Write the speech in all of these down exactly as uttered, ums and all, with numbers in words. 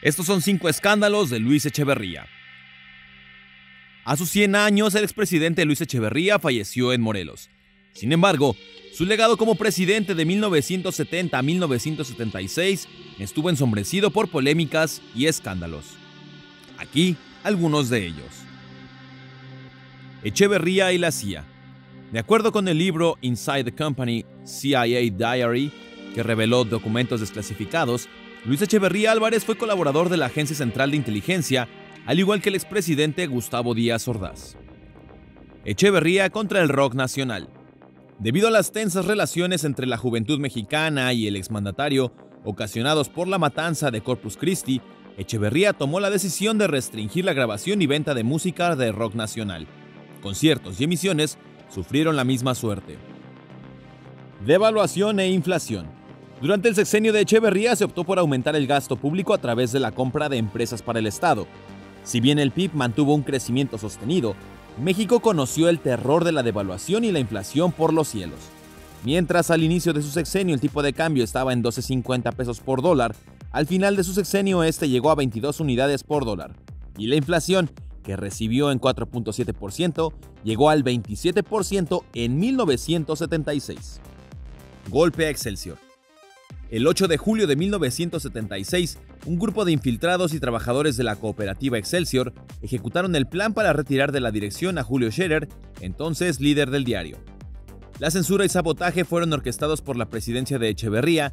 Estos son cinco escándalos de Luis Echeverría. A sus cien años, el expresidente Luis Echeverría falleció en Morelos. Sin embargo, su legado como presidente de mil novecientos setenta a mil novecientos setenta y seis estuvo ensombrecido por polémicas y escándalos. Aquí, algunos de ellos. Echeverría y la C I A. De acuerdo con el libro Inside the Company, C I A Diary, que reveló documentos desclasificados, Luis Echeverría Álvarez fue colaborador de la Agencia Central de Inteligencia, al igual que el expresidente Gustavo Díaz Ordaz. Echeverría contra el rock nacional. Debido a las tensas relaciones entre la juventud mexicana y el exmandatario, ocasionados por la matanza de Corpus Christi, Echeverría tomó la decisión de restringir la grabación y venta de música de rock nacional. Conciertos y emisiones sufrieron la misma suerte. Devaluación e inflación. Durante el sexenio de Echeverría se optó por aumentar el gasto público a través de la compra de empresas para el Estado. Si bien el P I B mantuvo un crecimiento sostenido, México conoció el terror de la devaluación y la inflación por los cielos. Mientras al inicio de su sexenio el tipo de cambio estaba en doce cincuenta pesos por dólar, al final de su sexenio este llegó a veintidós unidades por dólar, y la inflación, que recibió en cuatro punto siete por ciento, llegó al veintisiete por ciento en mil novecientos setenta y seis. Golpe a Excelsior. El ocho de julio de mil novecientos setenta y seis, un grupo de infiltrados y trabajadores de la cooperativa Excelsior ejecutaron el plan para retirar de la dirección a Julio Scherer, entonces líder del diario. La censura y sabotaje fueron orquestados por la presidencia de Echeverría,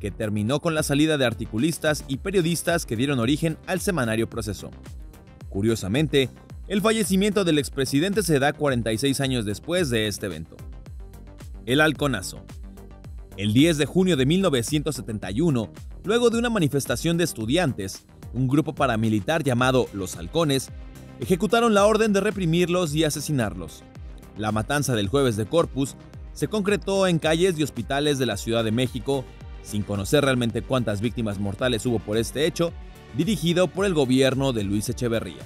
que terminó con la salida de articulistas y periodistas que dieron origen al semanario Proceso. Curiosamente, el fallecimiento del expresidente se da cuarenta y seis años después de este evento. El halconazo. El diez de junio de mil novecientos setenta y uno, luego de una manifestación de estudiantes, un grupo paramilitar llamado Los Halcones ejecutaron la orden de reprimirlos y asesinarlos. La matanza del jueves de Corpus se concretó en calles y hospitales de la Ciudad de México, sin conocer realmente cuántas víctimas mortales hubo por este hecho, dirigido por el gobierno de Luis Echeverría.